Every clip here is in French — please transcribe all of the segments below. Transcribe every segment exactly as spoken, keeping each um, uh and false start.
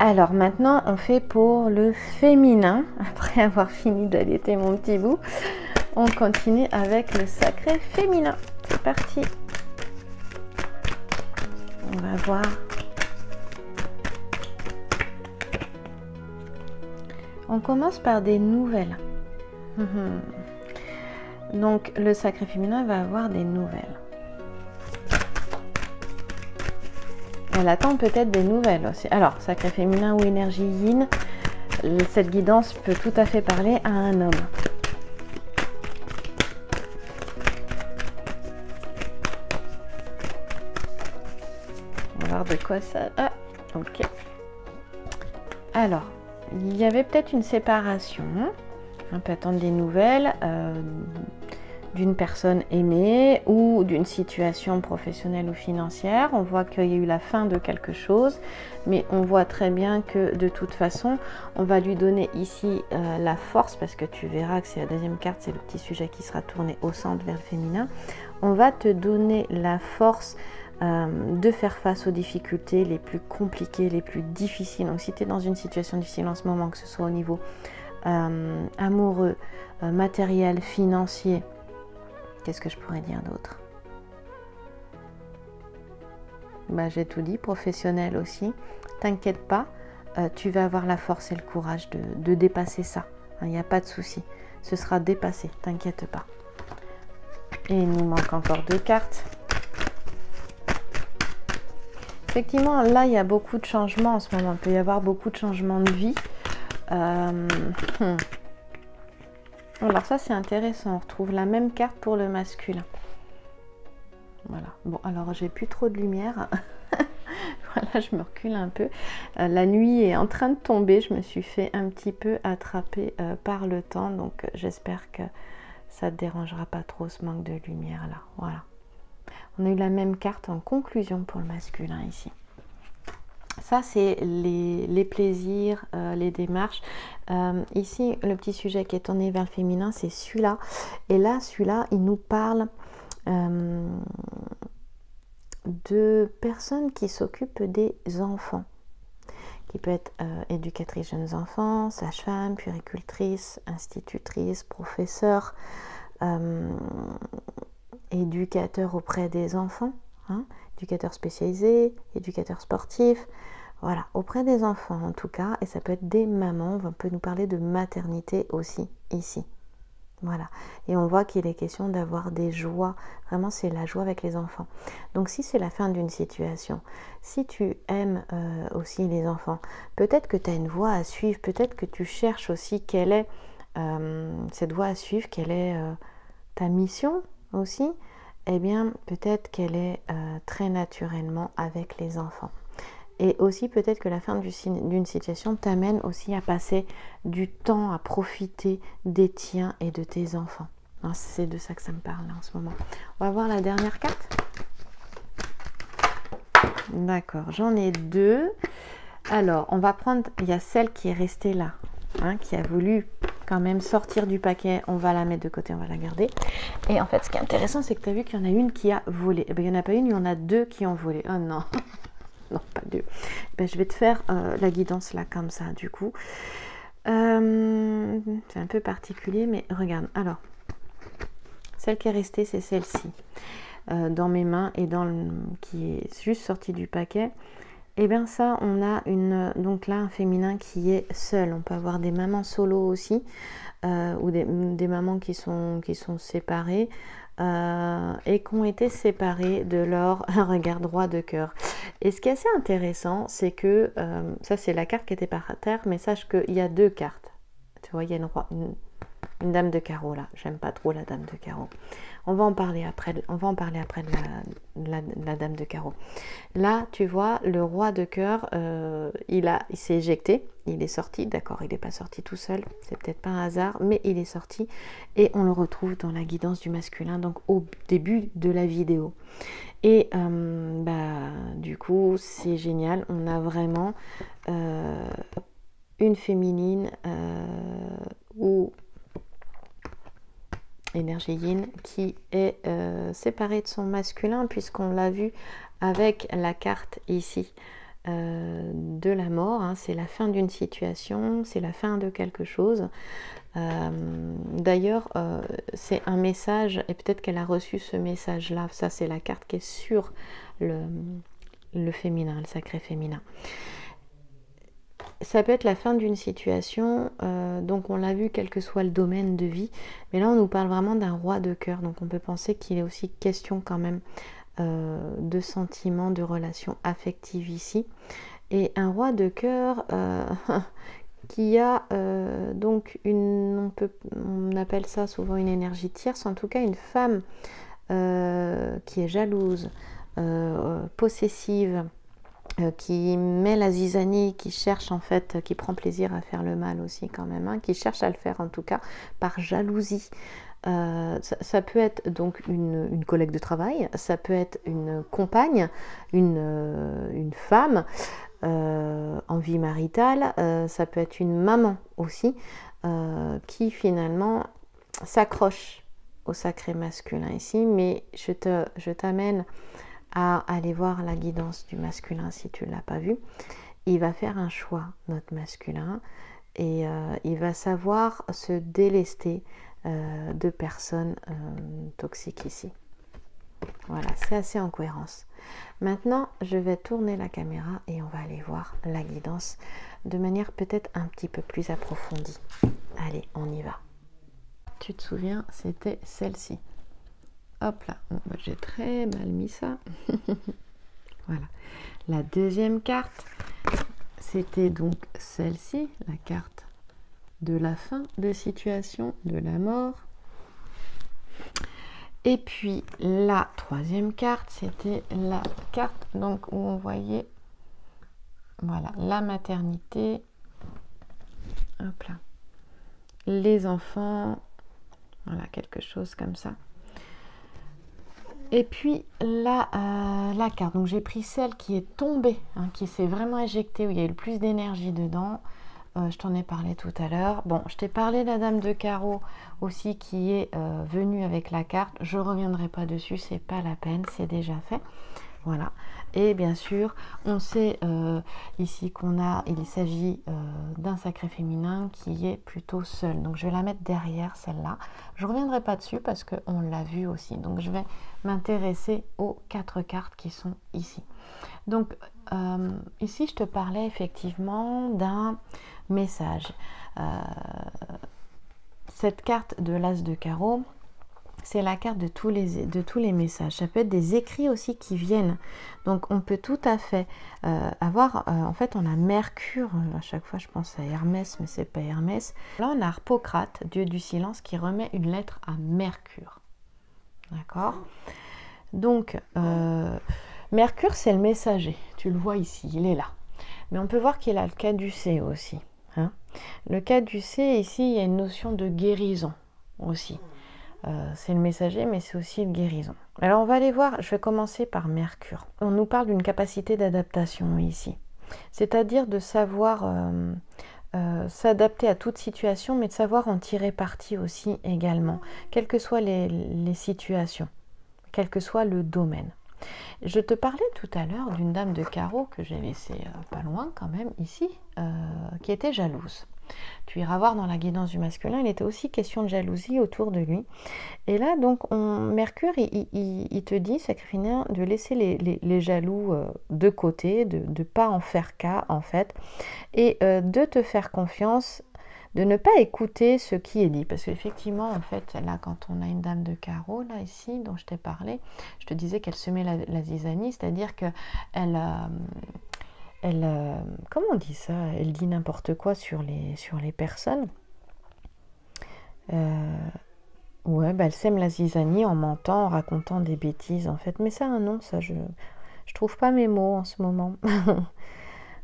Alors maintenant on fait pour le féminin, après avoir fini d'allaiter mon petit bout, on continue avec le sacré féminin. C'est parti. On va voir. On commence par des nouvelles. Donc le sacré féminin va avoir des nouvelles. Elle attend peut-être des nouvelles aussi. Alors, sacré féminin ou énergie yin, cette guidance peut tout à fait parler à un homme. On va voir de quoi ça... Ah, ok. Alors, il y avait peut-être une séparation. On peut attendre des nouvelles euh, d'une personne aimée ou d'une situation professionnelle ou financière. On voit qu'il y a eu la fin de quelque chose, mais on voit très bien que de toute façon, on va lui donner ici euh, la force, parce que tu verras que c'est la deuxième carte, c'est le petit sujet qui sera tourné au centre vers le féminin. On va te donner la force euh, de faire face aux difficultés les plus compliquées, les plus difficiles. Donc si tu es dans une situation difficile en ce moment, que ce soit au niveau euh, amoureux, euh, matériel, financier, qu'est-ce que je pourrais dire d'autre? Bah, j'ai tout dit, professionnel aussi. T'inquiète pas, euh, tu vas avoir la force et le courage de, de dépasser ça. Il n'y a pas de souci, ce sera dépassé, t'inquiète pas. Et il nous manque encore deux cartes. Effectivement, là, il y a beaucoup de changements en ce moment. Il peut y avoir beaucoup de changements de vie. Euh, hmm. Alors ça c'est intéressant, on retrouve la même carte pour le masculin. Voilà, bon alors j'ai plus trop de lumière, voilà je me recule un peu. Euh, la nuit est en train de tomber, je me suis fait un petit peu attraper euh, par le temps, donc euh, j'espère que ça ne te dérangera pas trop ce manque de lumière là, voilà. On a eu la même carte en conclusion pour le masculin ici. Ça, c'est les, les plaisirs, euh, les démarches. Euh, ici, le petit sujet qui est tourné vers le féminin, c'est celui-là. Et là, celui-là, il nous parle euh, de personnes qui s'occupent des enfants, qui peut être euh, éducatrice jeunes enfants, sage-femme, puéricultrice, institutrice, professeur, euh, éducateur auprès des enfants, hein, éducateur spécialisé, éducateur sportif, voilà, auprès des enfants en tout cas, et ça peut être des mamans, on peut nous parler de maternité aussi, ici, voilà. Et on voit qu'il est question d'avoir des joies, vraiment c'est la joie avec les enfants. Donc si c'est la fin d'une situation, si tu aimes euh, aussi les enfants, peut-être que tu as une voie à suivre, peut-être que tu cherches aussi quelle est euh, cette voie à suivre, quelle est euh, ta mission aussi. Eh bien, peut-être qu'elle est euh, très naturellement avec les enfants. Et aussi, peut-être que la fin d'une situation t'amène aussi à passer du temps, à profiter des tiens et de tes enfants. Hein, c'est de ça que ça me parle en ce moment. On va voir la dernière carte. D'accord, j'en ai deux. Alors, on va prendre... Il y a celle qui est restée là, hein, qui a voulu... quand même sortir du paquet, on va la mettre de côté, on va la garder. Et en fait, ce qui est intéressant, c'est que tu as vu qu'il y en a une qui a volé. Eh bien, il n'y en a pas une, il y en a deux qui ont volé. Oh non, non, pas deux. Ben, je vais te faire euh, la guidance là, comme ça, du coup. Euh, c'est un peu particulier, mais regarde. Alors, celle qui est restée, c'est celle-ci. Euh, dans mes mains et dans le, qui est juste sortie du paquet. Et eh bien ça, on a une, donc là un féminin qui est seul. On peut avoir des mamans solo aussi, euh, ou des, des mamans qui sont, qui sont séparées euh, et qui ont été séparées de leur regard droit de cœur. Et ce qui est assez intéressant, c'est que, euh, ça c'est la carte qui était par terre, mais sache qu'il y a deux cartes. Tu vois, il y a une, roi, une, une dame de carreau là. J'aime pas trop la dame de carreau. On va en parler après, on va en parler après de la, de la, de la dame de carreau. Là, tu vois, le roi de cœur, euh, il, il s'est éjecté, il est sorti. D'accord, il n'est pas sorti tout seul, c'est peut-être pas un hasard, mais il est sorti. Et on le retrouve dans la guidance du masculin, donc au début de la vidéo. Et euh, bah, du coup, c'est génial, on a vraiment euh, une féminine euh, où... énergie yin qui est euh, séparée de son masculin, puisqu'on l'a vu avec la carte ici euh, de la mort, hein, c'est la fin d'une situation, c'est la fin de quelque chose. Euh, D'ailleurs, euh, c'est un message, et peut-être qu'elle a reçu ce message-là, ça c'est la carte qui est sur le, le féminin, le sacré féminin. Ça peut être la fin d'une situation, euh, donc on l'a vu quel que soit le domaine de vie, mais là on nous parle vraiment d'un roi de cœur, donc on peut penser qu'il est aussi question quand même euh, de sentiments, de relations affectives ici, et un roi de cœur euh, qui a euh, donc une, on, peut, on appelle ça souvent une énergie tierce, en tout cas une femme euh, qui est jalouse, euh, possessive, qui met la zizanie, qui cherche en fait, qui prend plaisir à faire le mal aussi quand même, hein, qui cherche à le faire en tout cas par jalousie. Euh, ça, ça peut être donc une, une collègue de travail, ça peut être une compagne, une, une femme euh, en vie maritale, euh, ça peut être une maman aussi euh, qui finalement s'accroche au sacré masculin ici, mais je te, je t'amène à aller voir la guidance du masculin si tu ne l'as pas vu. Il va faire un choix, notre masculin, et euh, il va savoir se délester euh, de personnes euh, toxiques ici. Voilà, c'est assez en cohérence. Maintenant, je vais tourner la caméra et on va aller voir la guidance de manière peut-être un petit peu plus approfondie. Allez, on y va. Tu te souviens, c'était celle-ci. Hop là, j'ai très mal mis ça. Voilà. La deuxième carte, c'était donc celle-ci, la carte de la fin de situation, de la mort. Et puis la troisième carte, c'était la carte donc où on voyait, voilà, la maternité. Hop là. Les enfants, voilà, quelque chose comme ça. Et puis la, euh, la carte, donc j'ai pris celle qui est tombée, hein, qui s'est vraiment éjectée, où il y a eu le plus d'énergie dedans. Euh, je t'en ai parlé tout à l'heure. Bon, je t'ai parlé de la dame de carreau aussi qui est euh, venue avec la carte. Je ne reviendrai pas dessus, c'est pas la peine, c'est déjà fait. Voilà. Et bien sûr, on sait euh, ici qu'on a, il s'agit euh, d'un sacré féminin qui est plutôt seul. Donc je vais la mettre derrière celle-là. Je ne reviendrai pas dessus parce qu'on l'a vu aussi. Donc je vais m'intéresser aux quatre cartes qui sont ici. Donc euh, ici, je te parlais effectivement d'un message. Euh, cette carte de l'as de carreau, c'est la carte de tous, les, de tous les messages. Ça peut être des écrits aussi qui viennent. Donc, on peut tout à fait euh, avoir... Euh, en fait, on a Mercure. À chaque fois, je pense à Hermès, mais c'est pas Hermès. Là, on a Harpocrate, dieu du silence, qui remet une lettre à Mercure. D'accord? Donc, euh, Mercure, c'est le messager. Tu le vois ici, il est là. Mais on peut voir qu'il a le caducé aussi. Hein? Le caducé, ici, il y a une notion de guérison aussi. Euh, c'est le messager, mais c'est aussi une guérison. Alors, on va aller voir, je vais commencer par Mercure. On nous parle d'une capacité d'adaptation ici. C'est-à-dire de savoir euh, euh, s'adapter à toute situation, mais de savoir en tirer parti aussi également, quelles que soient les, les situations, quel que soit le domaine. Je te parlais tout à l'heure d'une dame de carreau que j'ai laissée euh, pas loin quand même, ici, euh, qui était jalouse. Tu iras voir dans la guidance du masculin, il était aussi question de jalousie autour de lui. Et là, donc, on, Mercure, il, il, il te dit, sacré féminin, de laisser les, les, les jaloux euh, de côté, de ne pas en faire cas, en fait, et euh, de te faire confiance, de ne pas écouter ce qui est dit. Parce qu'effectivement, en fait, là, quand on a une dame de carreau, là, ici, dont je t'ai parlé, je te disais qu'elle semait la, la zizanie, c'est-à-dire qu'elle... Euh, Elle, euh, comment on dit ça? Elle dit n'importe quoi sur les, sur les personnes. Euh, ouais, bah elle sème la zizanie en mentant, en racontant des bêtises en fait. Mais ça, non, ça, je je trouve pas mes mots en ce moment.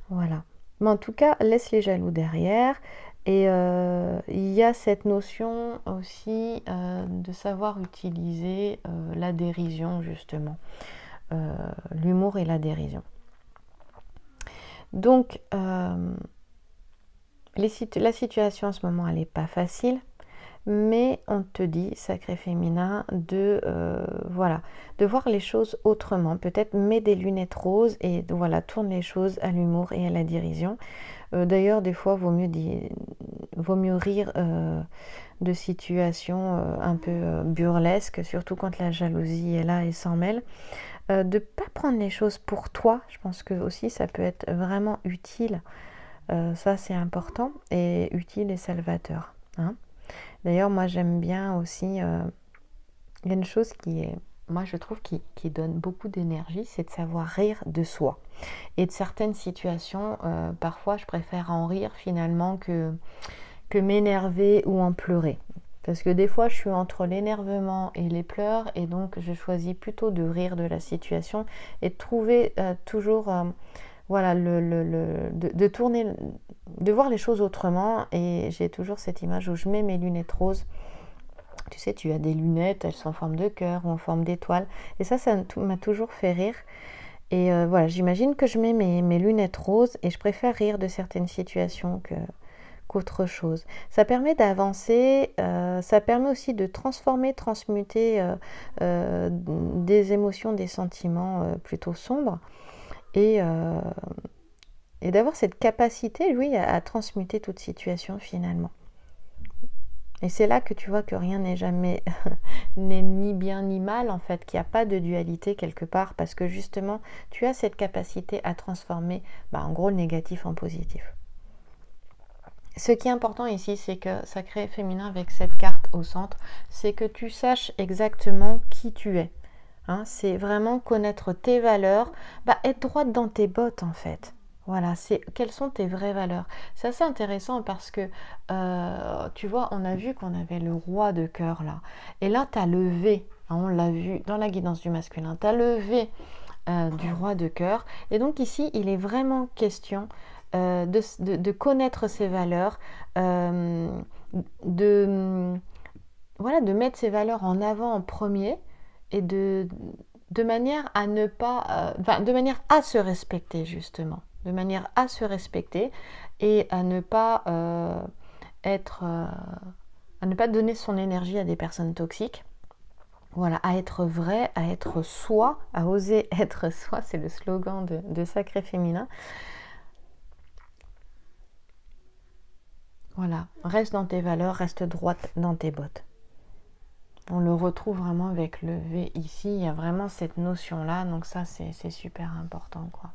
Voilà. Mais en tout cas, laisse les jaloux derrière. Et euh, il y a cette notion aussi euh, de savoir utiliser euh, la dérision justement, euh, l'humour et la dérision. Donc, euh, les situ- la situation en ce moment, elle n'est pas facile. mais on te dit, Sacré Féminin, de, euh, voilà, de voir les choses autrement. Peut-être mets des lunettes roses et voilà, tourne les choses à l'humour et à la dérision. Euh, D'ailleurs, des fois, vaut mieux, dire, vaut mieux rire euh, de situations euh, un peu euh, burlesques, surtout quand la jalousie est là et s'en mêle. Euh, de ne pas prendre les choses pour toi, je pense que aussi ça peut être vraiment utile. Euh, ça, c'est important et utile et salvateur. Hein. D'ailleurs, moi, j'aime bien aussi... Euh, il y a une chose qui est... Moi, je trouve qui, qui donne beaucoup d'énergie, c'est de savoir rire de soi. Et de certaines situations, euh, parfois, je préfère en rire finalement que, que m'énerver ou en pleurer. Parce que des fois, je suis entre l'énervement et les pleurs. Et donc, je choisis plutôt de rire de la situation et de trouver euh, toujours... Euh, Voilà, le, le, le, de, de tourner, de voir les choses autrement. Et j'ai toujours cette image où je mets mes lunettes roses. Tu sais, tu as des lunettes, elles sont en forme de cœur ou en forme d'étoile. Et ça, ça m'a toujours fait rire. Et euh, voilà, j'imagine que je mets mes, mes lunettes roses et je préfère rire de certaines situations que... autre chose. Ça permet d'avancer, euh, ça permet aussi de transformer, transmuter euh, euh, des émotions, des sentiments euh, plutôt sombres et, euh, et d'avoir cette capacité, lui, à, à transmuter toute situation finalement. Et c'est là que tu vois que rien n'est jamais n'est ni bien ni mal en fait, qu'il n'y a pas de dualité quelque part parce que justement, tu as cette capacité à transformer bah, en gros le négatif en positif. Ce qui est important ici, c'est que Sacré Féminin avec cette carte au centre, c'est que tu saches exactement qui tu es. Hein, c'est vraiment connaître tes valeurs, bah, être droite dans tes bottes en fait. Voilà, c'est quelles sont tes vraies valeurs. C'est assez intéressant parce que, euh, tu vois, on a vu qu'on avait le roi de cœur là. Et là, tu as le V, hein, on l'a vu dans la guidance du masculin, tu as le V euh, du roi de cœur. Et donc ici, il est vraiment question... Euh, de, de, de connaître ses valeurs, euh, de, voilà, de mettre ses valeurs en avant en premier et de, de manière à ne pas, euh, de manière à se respecter justement, de manière à se respecter et à ne pas euh, être, euh, à ne pas donner son énergie à des personnes toxiques. Voilà, à être vrai, à être soi, à oser être soi, c'est le slogan de, de Sacré Féminin. Voilà, reste dans tes valeurs, reste droite dans tes bottes. On le retrouve vraiment avec le V ici, il y a vraiment cette notion-là, donc ça c'est super important, quoi.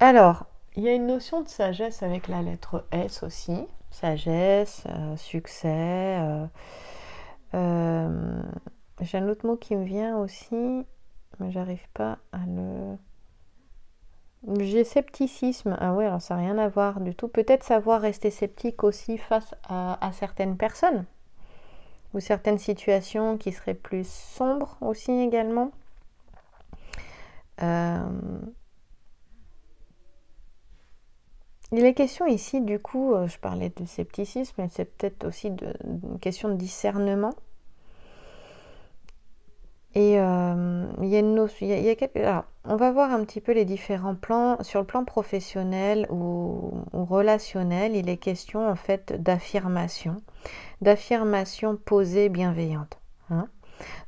Alors, il y a une notion de sagesse avec la lettre S aussi. Sagesse, euh, succès. Euh, euh, J'ai un autre mot qui me vient aussi, mais j'arrive pas à le... J'ai scepticisme, ah ouais, alors ça n'a rien à voir du tout. Peut-être savoir rester sceptique aussi face à, à certaines personnes ou certaines situations qui seraient plus sombres aussi également. Euh... Il est question ici, du coup, je parlais de scepticisme, mais c'est peut-être aussi de, une question de discernement. Et euh, il y a une notion, il y a, il y a quelques, alors, on va voir un petit peu les différents plans. Sur le plan professionnel ou, ou relationnel, il est question en fait d'affirmation, d'affirmation posée, bienveillante. Hein.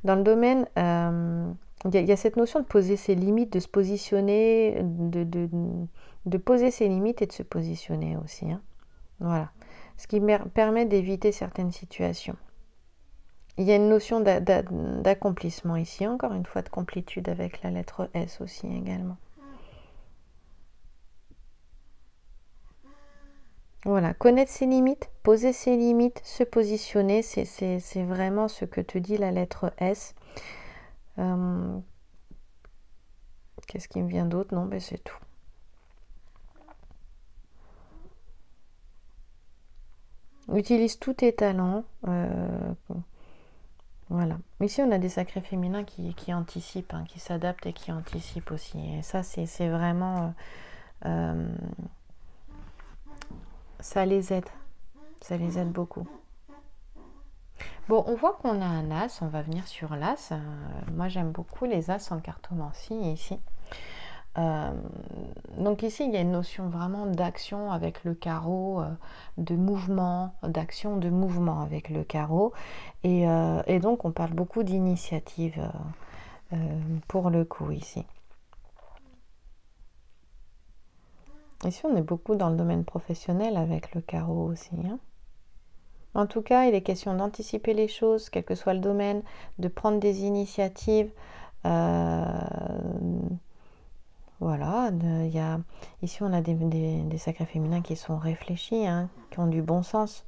Dans le domaine, euh, il, y a, il y a cette notion de poser ses limites, de se positionner, de, de, de poser ses limites et de se positionner aussi. Hein. Voilà, ce qui permet d'éviter certaines situations. Il y a une notion d'accomplissement ici, encore une fois de complétude avec la lettre S aussi également. Voilà, connaître ses limites, poser ses limites, se positionner, c'est vraiment ce que te dit la lettre S. Euh, Qu'est-ce qui me vient d'autre? Non, mais c'est tout. Utilise tous tes talents. Euh, Voilà. Ici, on a des sacrés féminins qui, qui anticipent, hein, qui s'adaptent et qui anticipent aussi. Et ça, c'est vraiment... Euh, euh, ça les aide. Ça les aide beaucoup. Bon, on voit qu'on a un as. On va venir sur l'as. Euh, moi, j'aime beaucoup les as en cartomancie ici. Euh, donc ici, il y a une notion vraiment d'action avec le carreau, euh, de mouvement, d'action, de mouvement avec le carreau. Et, euh, et donc, on parle beaucoup d'initiative euh, euh, pour le coup ici. Ici, on est beaucoup dans le domaine professionnel avec le carreau aussi, hein. En tout cas, il est question d'anticiper les choses, quel que soit le domaine, de prendre des initiatives. Euh, Voilà, de, y a, ici on a des, des, des sacrés féminins qui sont réfléchis, hein, qui ont du bon sens.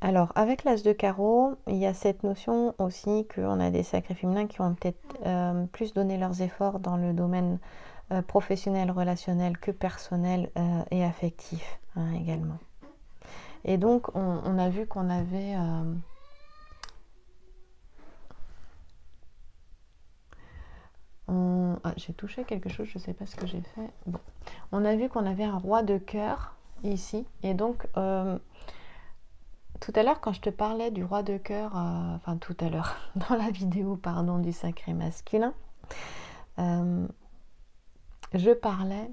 Alors, avec l'as de carreau, il y a cette notion aussi qu'on a des sacrés féminins qui ont peut-être euh, plus donné leurs efforts dans le domaine euh, professionnel, relationnel que personnel euh, et affectif, hein, également. Et donc, on, on a vu qu'on avait... Euh, On... Ah, j'ai touché quelque chose, je ne sais pas ce que j'ai fait. Bon. On a vu qu'on avait un roi de cœur ici. Et donc, euh, tout à l'heure, quand je te parlais du roi de cœur, euh, enfin tout à l'heure, dans la vidéo, pardon, du sacré masculin, euh, je parlais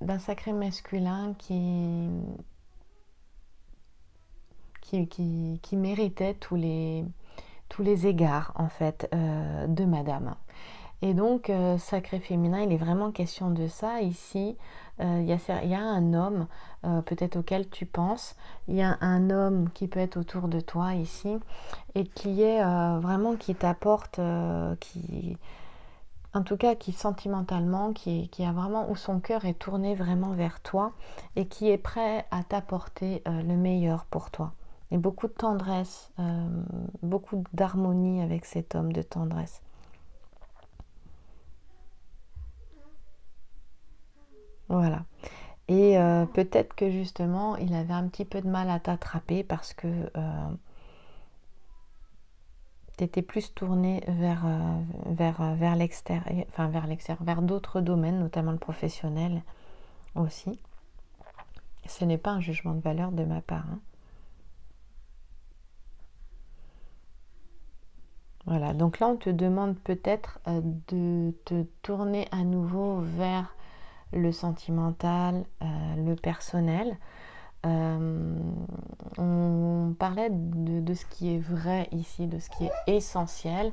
d'un sacré masculin qui, qui, qui, qui méritait tous les... tous les égards en fait euh, de madame. Et donc euh, sacré féminin, il est vraiment question de ça ici. Euh, il y a, il y a un homme euh, peut-être auquel tu penses, il y a un homme qui peut être autour de toi ici et qui est euh, vraiment qui t'apporte, euh, qui en tout cas qui sentimentalement qui, qui a vraiment où son cœur est tourné vraiment vers toi et qui est prêt à t'apporter euh, le meilleur pour toi. Et beaucoup de tendresse, euh, beaucoup d'harmonie avec cet homme de tendresse. Voilà. Et euh, peut-être que justement, il avait un petit peu de mal à t'attraper parce que euh, tu étais plus tournée vers, euh, vers, vers l'extérieur, enfin vers l'extérieur, vers d'autres domaines, notamment le professionnel aussi. Ce n'est pas un jugement de valeur de ma part, hein. Voilà, donc là on te demande peut-être euh, de te tourner à nouveau vers le sentimental, euh, le personnel. Euh, on parlait de, de ce qui est vrai ici, de ce qui est essentiel,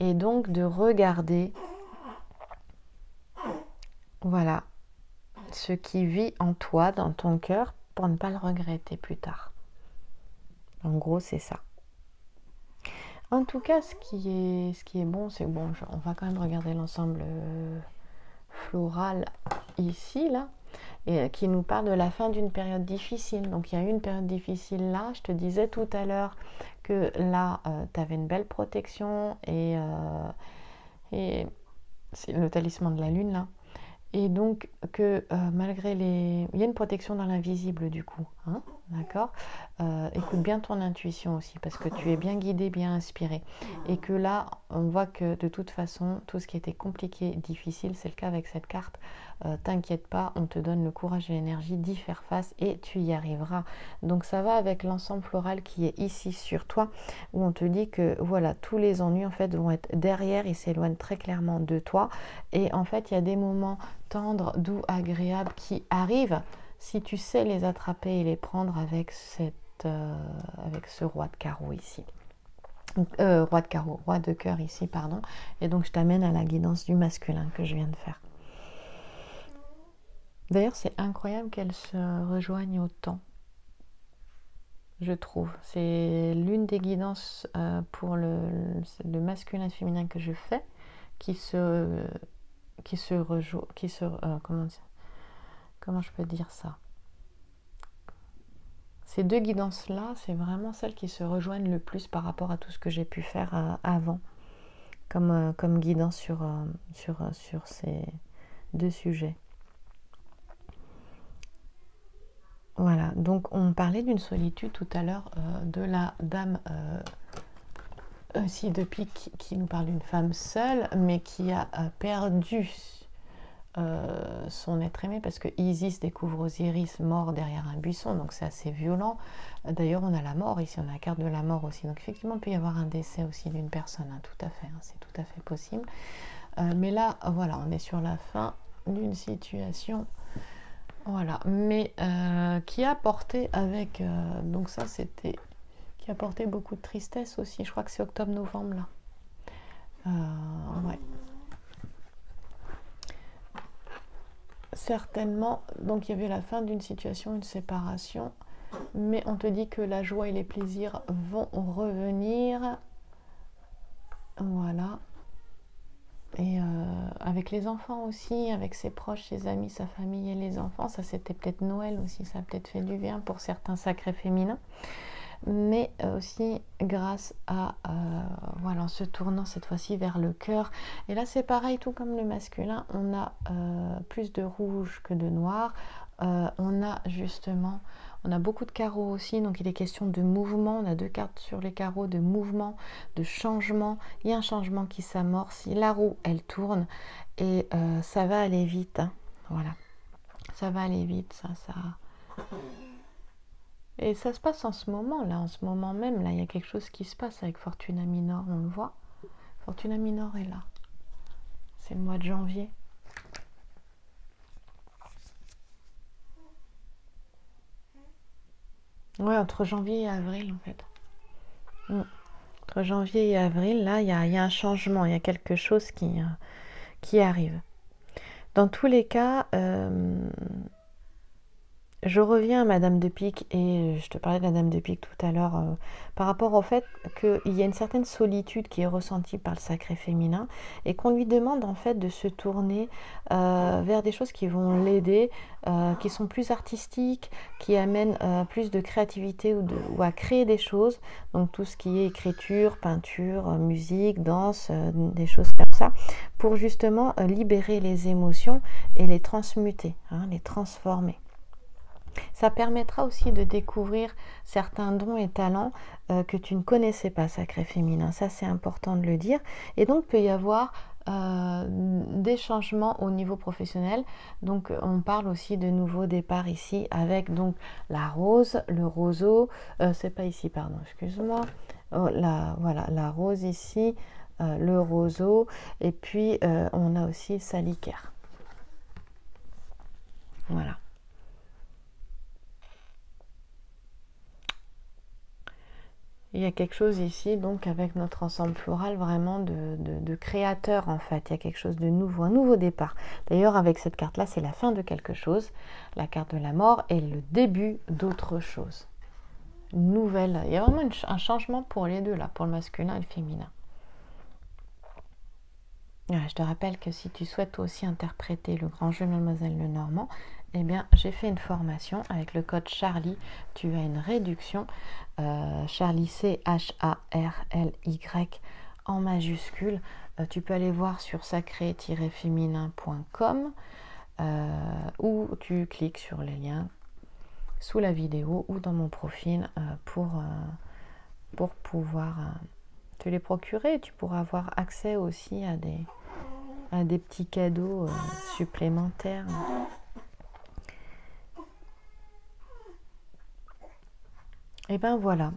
et donc de regarder, voilà, ce qui vit en toi, dans ton cœur, pour ne pas le regretter plus tard. En gros, c'est ça. En tout cas, ce qui est, ce qui est bon, c'est bon, on va quand même regarder l'ensemble euh, floral ici, là, et, euh, qui nous parle de la fin d'une période difficile. Donc, il y a eu une période difficile là. Je te disais tout à l'heure que là, euh, tu avais une belle protection et, euh, et c'est le talisman de la lune, là. Et donc, que euh, malgré les... Il y a une protection dans l'invisible, du coup. Hein, d'accord, euh, écoute bien ton intuition aussi, parce que tu es bien guidé, bien inspiré. Et que là, on voit que de toute façon, tout ce qui était compliqué, difficile, c'est le cas avec cette carte. Euh, t'inquiète pas, on te donne le courage et l'énergie d'y faire face et tu y arriveras. Donc, ça va avec l'ensemble floral qui est ici sur toi, où on te dit que, voilà, tous les ennuis, en fait, vont être derrière. Ils s'éloignent très clairement de toi. Et en fait, il y a des moments... tendres, doux, agréables qui arrivent si tu sais les attraper et les prendre avec cette euh, avec ce roi de carreau ici, euh, roi de carreau, roi de cœur ici, pardon. Et donc je t'amène à la guidance du masculin que je viens de faire. D'ailleurs, c'est incroyable qu'elles se rejoignent autant. Je trouve, c'est l'une des guidances euh, pour le, le masculin et féminin que je fais, qui se euh, qui se rejoint, qui se euh, comment, comment je peux dire ça, ces deux guidances là, c'est vraiment celles qui se rejoignent le plus par rapport à tout ce que j'ai pu faire euh, avant comme, euh, comme guidance sur, euh, sur, euh, sur ces deux sujets. Voilà, donc on parlait d'une solitude tout à l'heure, euh, de la dame euh, aussi de pique qui nous parle d'une femme seule, mais qui a perdu euh, son être aimé, parce que Isis découvre Osiris mort derrière un buisson, donc c'est assez violent. D'ailleurs, on a la mort ici, on a la carte de la mort aussi, donc effectivement, il peut y avoir un décès aussi d'une personne, hein, tout à fait, hein, c'est tout à fait possible. Euh, mais là, voilà, on est sur la fin d'une situation, voilà, mais euh, qui a porté avec, euh, donc ça c'était, qui a porté beaucoup de tristesse aussi, je crois que c'est octobre-novembre là, euh, ouais. Certainement, donc il y avait la fin d'une situation, une séparation, mais on te dit que la joie et les plaisirs vont revenir, voilà. Et euh, avec les enfants aussi, avec ses proches, ses amis, sa famille et les enfants. Ça, c'était peut-être Noël aussi, ça a peut-être fait du bien pour certains sacrés féminins. Mais aussi grâce à, euh, voilà, en se tournant cette fois-ci vers le cœur. Et là, c'est pareil, tout comme le masculin, on a euh, plus de rouge que de noir. Euh, on a justement... On a beaucoup de carreaux aussi, donc il est question de mouvement. On a deux cartes sur les carreaux, de mouvement, de changement. Il y a un changement qui s'amorce. La roue, elle tourne et euh, ça va aller vite. Hein. Voilà, ça va aller vite, ça, ça. Et ça se passe en ce moment, là, en ce moment même. Là, il y a quelque chose qui se passe avec Fortuna Minor, on le voit. Fortuna Minor est là. C'est le mois de janvier. Ouais, entre janvier et avril, en fait. Mm. Entre janvier et avril, là, il y, y a un changement, il y a quelque chose qui, euh, qui arrive. Dans tous les cas, euh, je reviens à Madame de Pique, et je te parlais de la Dame de Pique tout à l'heure, euh, par rapport au fait qu'il y a une certaine solitude qui est ressentie par le sacré féminin, et qu'on lui demande, en fait, de se tourner euh, vers des choses qui vont l'aider, Euh, qui sont plus artistiques, qui amènent euh, plus de créativité ou, de, ou à créer des choses, donc tout ce qui est écriture, peinture, musique, danse, euh, des choses comme ça, pour justement euh, libérer les émotions et les transmuter, hein, les transformer. Ça permettra aussi de découvrir certains dons et talents euh, que tu ne connaissais pas, sacré féminin, ça c'est important de le dire, et donc peut y avoir Euh, des changements au niveau professionnel. Donc on parle aussi de nouveaux départs ici avec donc la rose, le roseau, euh, c'est pas ici pardon, excuse-moi, oh, la, voilà la rose ici, euh, le roseau, et puis euh, on a aussi le salicaire. Voilà. Il y a quelque chose ici, donc avec notre ensemble floral, vraiment de, de, de créateur en fait. Il y a quelque chose de nouveau, un nouveau départ. D'ailleurs, avec cette carte-là, c'est la fin de quelque chose. La carte de la mort est le début d'autre chose. Nouvelle. Il y a vraiment une, un changement pour les deux, là, pour le masculin et le féminin. Ouais, je te rappelle que si tu souhaites aussi interpréter le grand jeu de Mademoiselle Le Normand, eh bien, j'ai fait une formation avec le code Charlie. Tu as une réduction. Euh, Charlie, C H A R L Y en majuscule. Euh, tu peux aller voir sur sacré féminin point com euh, ou tu cliques sur les liens sous la vidéo ou dans mon profil euh, pour, euh, pour pouvoir euh, te les procurer. Tu pourras avoir accès aussi à des, à des petits cadeaux euh, supplémentaires. Et ben voilà,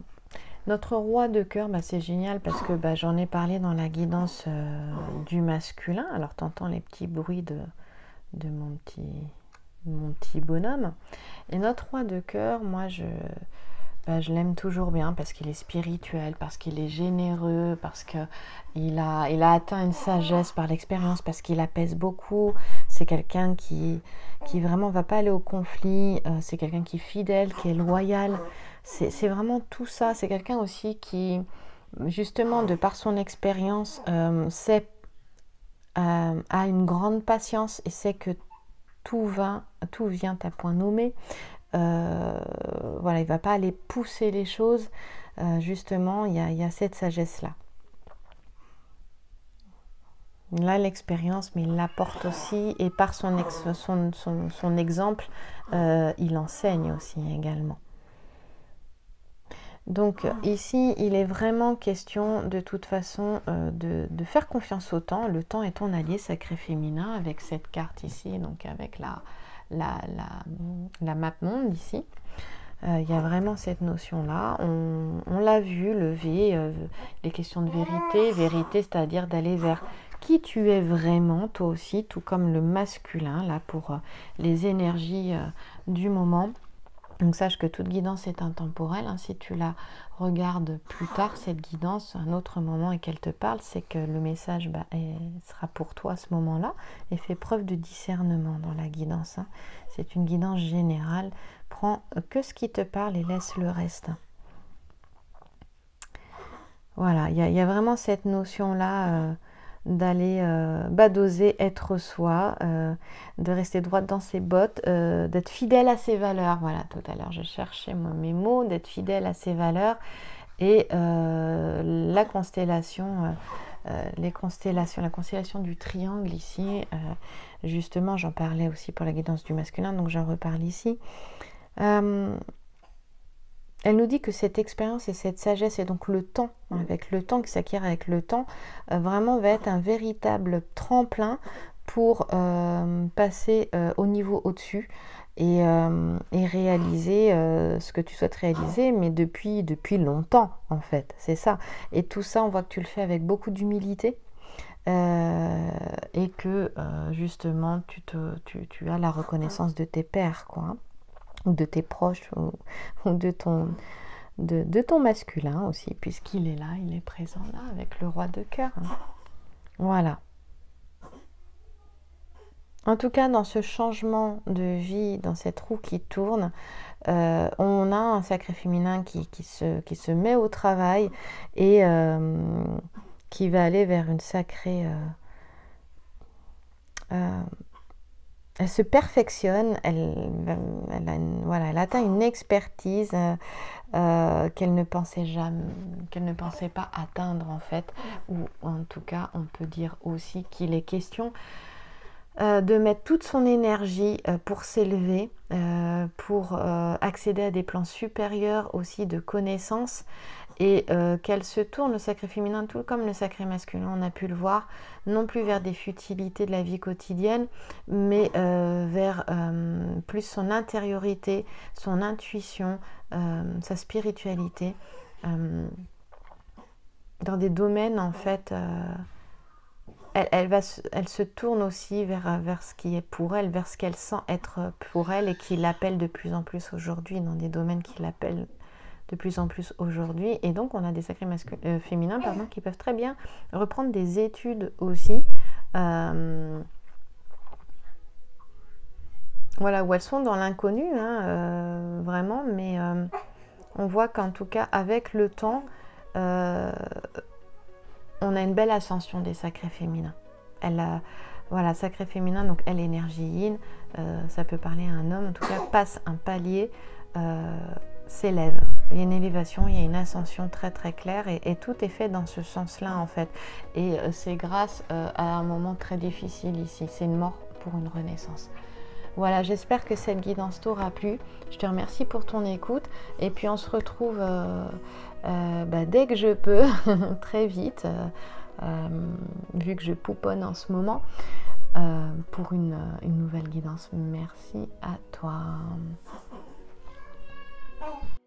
notre roi de cœur, bah c'est génial parce que bah, j'en ai parlé dans la guidance euh, du masculin. Alors t'entends les petits bruits de, de mon petit, mon petit bonhomme. Et notre roi de cœur, moi je, bah, je l'aime toujours bien parce qu'il est spirituel, parce qu'il est généreux, parce qu'il a, il a atteint une sagesse par l'expérience, parce qu'il apaise beaucoup. C'est quelqu'un qui, qui vraiment va pas aller au conflit, euh, c'est quelqu'un qui est fidèle, qui est loyal. C'est vraiment tout ça. C'est quelqu'un aussi qui, justement, de par son expérience, euh, sait, euh, a une grande patience et sait que tout, va, tout vient à point nommé. Euh, voilà, il ne va pas aller pousser les choses. Euh, justement, il y a, y a cette sagesse-là. Il a l'expérience, mais il l'apporte aussi. Et par son, ex, son, son, son exemple, euh, il enseigne aussi également. Donc ici, il est vraiment question de toute façon euh, de, de faire confiance au temps. Le temps est ton allié sacré féminin avec cette carte ici, donc avec la, la, la, la map monde ici. Euh, il y a vraiment cette notion-là. On, on l'a vu, lever, euh, les questions de vérité. Vérité, c'est-à-dire d'aller vers qui tu es vraiment, toi aussi, tout comme le masculin, là, pour euh, les énergies euh, du moment. Donc sache que toute guidance est intemporelle, hein. Si tu la regardes plus tard, cette guidance, un autre moment et qu'elle te parle, c'est que le message bah, est, sera pour toi à ce moment-là et fais preuve de discernement dans la guidance. Hein. C'est une guidance générale, prends que ce qui te parle et laisse le reste. Voilà, il y, y a vraiment cette notion-là euh, d'aller euh, badoser, être soi, euh, de rester droite dans ses bottes, euh, d'être fidèle à ses valeurs. Voilà, tout à l'heure, je cherchais moi, mes mots, d'être fidèle à ses valeurs. Et euh, la constellation, euh, les constellations, la constellation du triangle ici, euh, justement, j'en parlais aussi pour la guidance du masculin, donc j'en reparle ici. Euh, Elle nous dit que cette expérience et cette sagesse, et donc le temps, avec le temps, qui s'acquiert avec le temps, euh, vraiment va être un véritable tremplin pour euh, passer euh, au niveau au-dessus et, euh, et réaliser euh, ce que tu souhaites réaliser, mais depuis, depuis longtemps, en fait, c'est ça. Et tout ça, on voit que tu le fais avec beaucoup d'humilité. Euh, et que, euh, justement, tu, te, tu, tu as la reconnaissance de tes pairs, quoi. Ou de tes proches, ou, ou de, ton, de, de ton masculin aussi, puisqu'il est là, il est présent là, avec le roi de cœur. Hein. Voilà. En tout cas, dans ce changement de vie, dans cette roue qui tourne, euh, on a un sacré féminin qui, qui, se, qui se met au travail et euh, qui va aller vers une sacrée... Euh, euh, elle se perfectionne, elle, elle, a une, voilà, elle atteint une expertise euh, qu'elle ne pensait jamais, qu'elle ne pensait pas atteindre en fait, ou en tout cas on peut dire aussi qu'il est question euh, de mettre toute son énergie euh, pour s'élever, euh, pour euh, accéder à des plans supérieurs aussi de connaissances. Et euh, qu'elle se tourne, le sacré féminin, tout comme le sacré masculin, on a pu le voir, non plus vers des futilités de la vie quotidienne, mais euh, vers euh, plus son intériorité, son intuition, euh, sa spiritualité, euh, dans des domaines, en fait, euh, elle, elle, va, elle se tourne aussi vers, vers ce qui est pour elle, vers ce qu'elle sent être pour elle et qui l'appelle de plus en plus aujourd'hui, dans des domaines qui l'appellent de plus en plus aujourd'hui, et donc on a des sacrés euh, féminins pardon, qui peuvent très bien reprendre des études aussi, euh, voilà, où elles sont dans l'inconnu, hein, euh, vraiment, mais euh, on voit qu'en tout cas avec le temps, euh, on a une belle ascension des sacrés féminins. Elle a, voilà, sacré féminin, donc elle énergie yin, euh, ça peut parler à un homme, en tout cas passe un palier, euh, s'élève. Il y a une élévation, il y a une ascension très très claire et, et tout est fait dans ce sens-là en fait. Et euh, c'est grâce euh, à un moment très difficile ici. C'est une mort pour une renaissance. Voilà, j'espère que cette guidance t'aura plu. Je te remercie pour ton écoute et puis on se retrouve euh, euh, bah, dès que je peux, très vite, euh, euh, vu que je pouponne en ce moment, euh, pour une, une nouvelle guidance. Merci à toi. Oh.